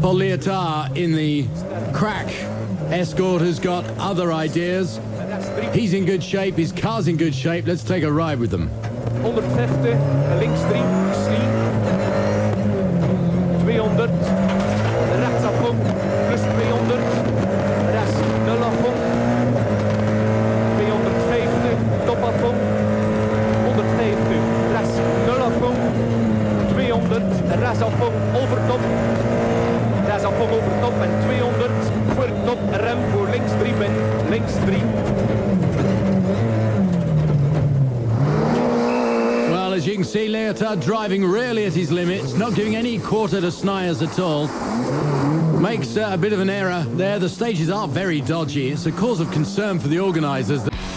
Paul Lietaer in the crack. Escort has got other ideas. He's in good shape, his car's in good shape. Let's take a ride with them. 150, links 3, sleep. 200, rechts afkom, plus 200, rechts 0 afkom. 250, top afkom. 150, rechts 0 afkom. 200, rechts afkom, overtop. Rechts afkom, overtop en 200, voor top, rem voor links 3 min, links 3. As you can see, Lietaer driving really at his limits, not giving any quarter to Snyers at all. Makes a bit of an error there. The stages are very dodgy. It's a cause of concern for the organisers.